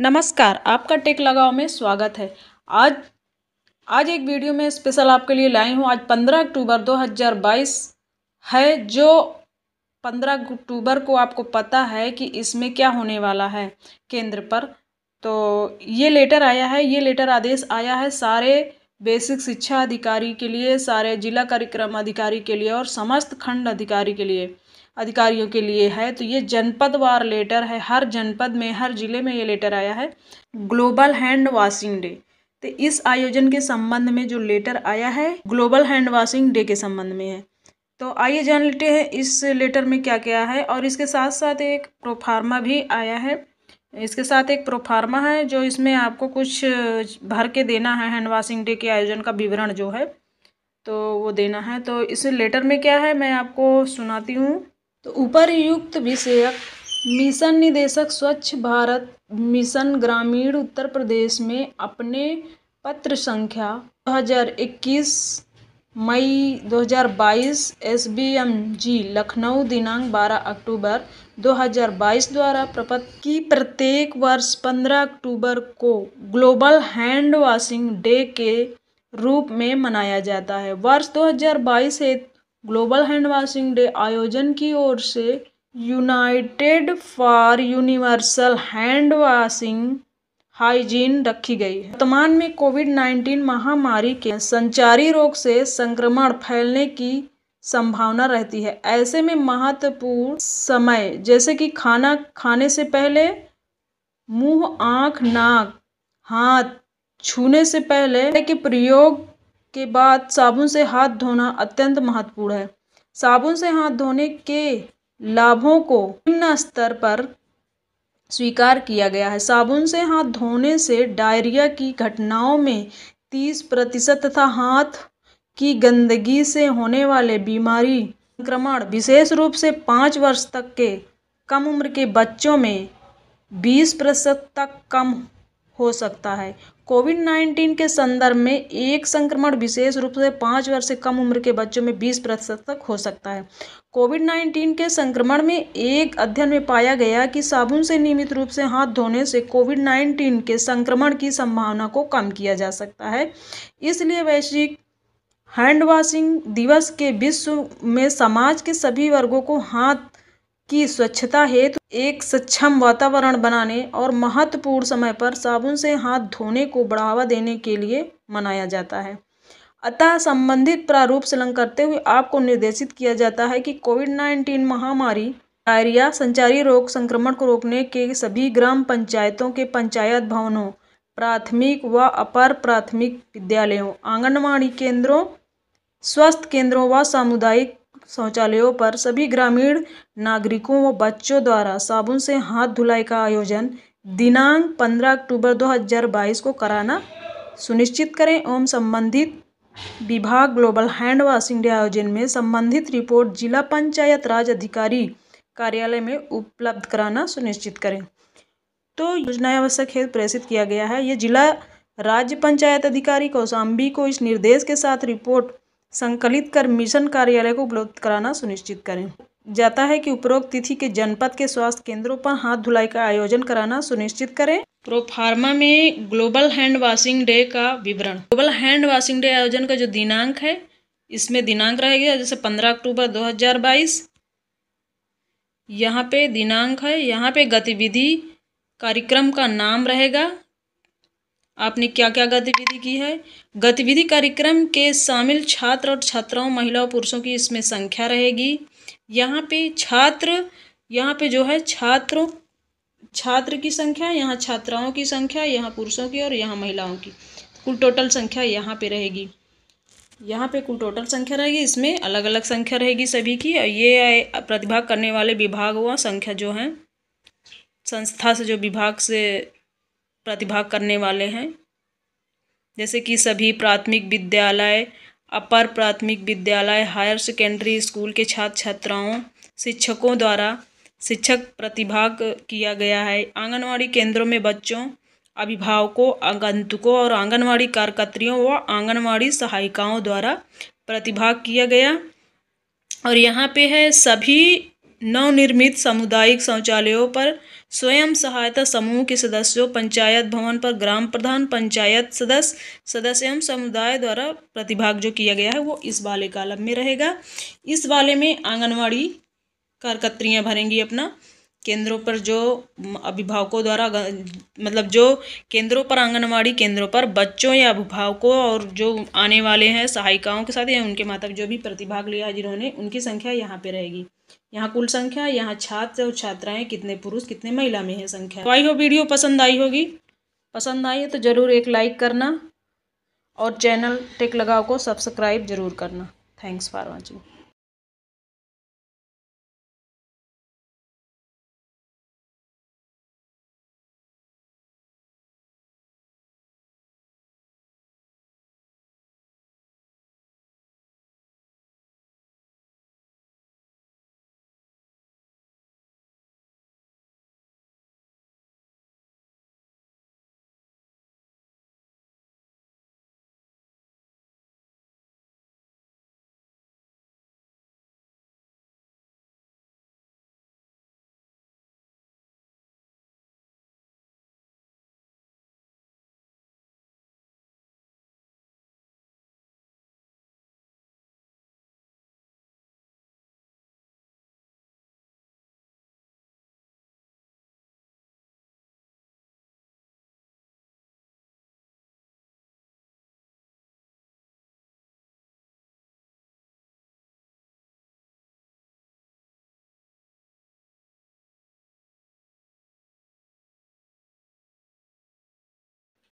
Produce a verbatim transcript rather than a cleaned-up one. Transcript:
नमस्कार, आपका टेक लगाओ में स्वागत है। आज आज एक वीडियो में स्पेशल आपके लिए लाई हूँ। आज पंद्रह अक्टूबर दो हज़ार बाईस है, जो पंद्रह अक्टूबर को आपको पता है कि इसमें क्या होने वाला है केंद्र पर। तो ये लेटर आया है, ये लेटर आदेश आया है सारे बेसिक शिक्षा अधिकारी के लिए, सारे जिला कार्यक्रम अधिकारी के लिए और समस्त खंड अधिकारी के लिए अधिकारियों के लिए है। तो ये जनपदवार लेटर है, हर जनपद में, हर जिले में ये लेटर आया है। ग्लोबल हैंड वॉशिंग डे, तो इस आयोजन के संबंध में जो लेटर आया है ग्लोबल हैंड वॉशिंग डे के संबंध में है। तो आइए जान लेते हैं इस लेटर में क्या क्या है। और इसके साथ साथ एक प्रोफार्मा भी आया है, इसके साथ एक प्रोफार्मा है जो इसमें आपको कुछ भर के देना है। हैंड वॉशिंग डे के आयोजन का विवरण जो है तो वो देना है। तो इस लेटर में क्या है मैं आपको सुनाती हूँ। तो उपरियुक्त विषयक मिशन निदेशक स्वच्छ भारत मिशन ग्रामीण उत्तर प्रदेश में अपने पत्र संख्या दो हज़ार इक्कीस मई दो हज़ार बाईस S B M G Lucknow दिनांक बारह अक्टूबर दो हज़ार बाईस द्वारा प्रपत्र की प्रत्येक वर्ष पंद्रह अक्टूबर को ग्लोबल हैंड वॉशिंग डे के रूप में मनाया जाता है। वर्ष दो हज़ार बाईस से ग्लोबल हैंड वॉशिंग डे आयोजन की ओर से united for universal hand washing hygiene रखी गई है। वर्तमान में कोविड नाइन्टीन महामारी के संचारी रोग से संक्रमण फैलने की संभावना रहती है। ऐसे में महत्वपूर्ण समय जैसे कि खाना खाने से पहले, मुंह, आँख, नाक, हाथ छूने से पहले के प्रयोग के बाद साबुन से हाथ धोना अत्यंत महत्वपूर्ण है। साबुन से हाथ धोने के लाभों को निम्न स्तर पर स्वीकार किया गया है। साबुन से हाथ धोने से डायरिया की घटनाओं में तीस प्रतिशत तथा हाथ की गंदगी से होने वाले बीमारी संक्रमण, विशेष रूप से पाँच वर्ष तक के कम उम्र के बच्चों में बीस प्रतिशत तक कम हो सकता है। कोविड नाइन्टीन के संदर्भ में एक संक्रमण विशेष रूप से पाँच वर्ष से कम उम्र के बच्चों में बीस प्रतिशत तक हो सकता है। कोविड नाइन्टीन के संक्रमण में एक अध्ययन में पाया गया कि साबुन से नियमित रूप से हाथ धोने से कोविड नाइन्टीन के संक्रमण की संभावना को कम किया जा सकता है। इसलिए वैश्विक हैंड वॉशिंग दिवस के विश्व में समाज के सभी वर्गों को हाथ की स्वच्छता हेतु तो एक सक्षम वातावरण बनाने और महत्वपूर्ण समय पर साबुन से हाथ धोने को बढ़ावा देने के लिए मनाया जाता है। अतः संबंधित प्रारूप संलग्न करते हुए आपको निर्देशित किया जाता है कि कोविड नाइन्टीन महामारी, डायरिया, संचारी रोग संक्रमण को रोकने के सभी ग्राम पंचायतों के पंचायत भवनों, प्राथमिक व अपर प्राथमिक विद्यालयों, आंगनबाड़ी केंद्रों, स्वास्थ्य केंद्रों व सामुदायिक शौचालयों पर सभी ग्रामीण नागरिकों व बच्चों द्वारा साबुन से हाथ धुलाई का आयोजन दिनांक पंद्रह अक्टूबर दो हज़ार बाईस को कराना सुनिश्चित करें एवं संबंधित विभाग ग्लोबल हैंड वॉशिंग डे आयोजन में संबंधित रिपोर्ट जिला पंचायत राज अधिकारी कार्यालय में उपलब्ध कराना सुनिश्चित करें। तो योजना आवश्यक हेतु प्रेषित किया गया है। ये जिला राज्य पंचायत अधिकारी कौशाम्बी को इस निर्देश के साथ रिपोर्ट संकलित कर मिशन कार्यालय को उपलब्ध कराना सुनिश्चित करें। जाता है कि उपरोक्त तिथि के जनपद के स्वास्थ्य केंद्रों पर हाथ धुलाई का आयोजन कराना सुनिश्चित करें। प्रोफार्मा में ग्लोबल हैंड वॉशिंग डे का विवरण, ग्लोबल हैंड वॉशिंग डे आयोजन का जो दिनांक है इसमें दिनांक रहेगा जैसे पंद्रह अक्टूबर दो हज़ार बाईस यहाँ पे दिनांक है। यहाँ पे गतिविधि कार्यक्रम का नाम रहेगा, आपने क्या क्या गतिविधि की है, गतिविधि कार्यक्रम के शामिल छात्र और छात्राओं, महिला और पुरुषों की इसमें संख्या रहेगी। यहाँ पे छात्र, यहाँ पे जो है छात्रों, छात्र की संख्या, यहाँ छात्राओं की संख्या, यहाँ पुरुषों की और यहाँ महिलाओं की, कुल टोटल संख्या यहाँ पे रहेगी। यहाँ पे कुल टोटल संख्या रहेगी, इसमें अलग अलग संख्या रहेगी सभी की। और ये प्रतिभाग करने वाले विभाग व संख्या जो है संस्था से, जो विभाग से प्रतिभाग करने वाले हैं, जैसे कि सभी प्राथमिक विद्यालय, अपर प्राथमिक विद्यालय, हायर सेकेंडरी स्कूल के छात्र छात्राओं, शिक्षकों द्वारा शिक्षक प्रतिभाग किया गया है। आंगनवाड़ी केंद्रों में बच्चों, अभिभावकों, आगंतुकों और आंगनवाड़ी कार्यकर्त्रियों व आंगनवाड़ी सहायिकाओं द्वारा प्रतिभाग किया गया। और यहाँ पे है सभी नवनिर्मित सामुदायिक शौचालयों पर स्वयं सहायता समूह के सदस्यों, पंचायत भवन पर ग्राम प्रधान, पंचायत सदस्य सदस्य एवं समुदाय द्वारा प्रतिभाग जो किया गया है वो इस वाले कालम में रहेगा। इस वाले में आंगनवाड़ी कार्यकर्त्रियाँ भरेंगी अपना, केंद्रों पर जो अभिभावकों द्वारा, मतलब जो केंद्रों पर, आंगनवाड़ी केंद्रों पर बच्चों या अभिभावकों और जो आने वाले हैं सहायिकाओं के साथ या उनके माता जो भी प्रतिभाग लिया जिन्होंने, उनकी संख्या यहाँ पे रहेगी। यहाँ कुल संख्या, यहाँ छात्र और छात्राएं, कितने पुरुष कितने महिला में है संख्या। आई हो वीडियो पसंद आई होगी, पसंद आई है तो ज़रूर एक लाइक करना और चैनल टेक लगाओ को सब्सक्राइब जरूर करना। Thanks for watching.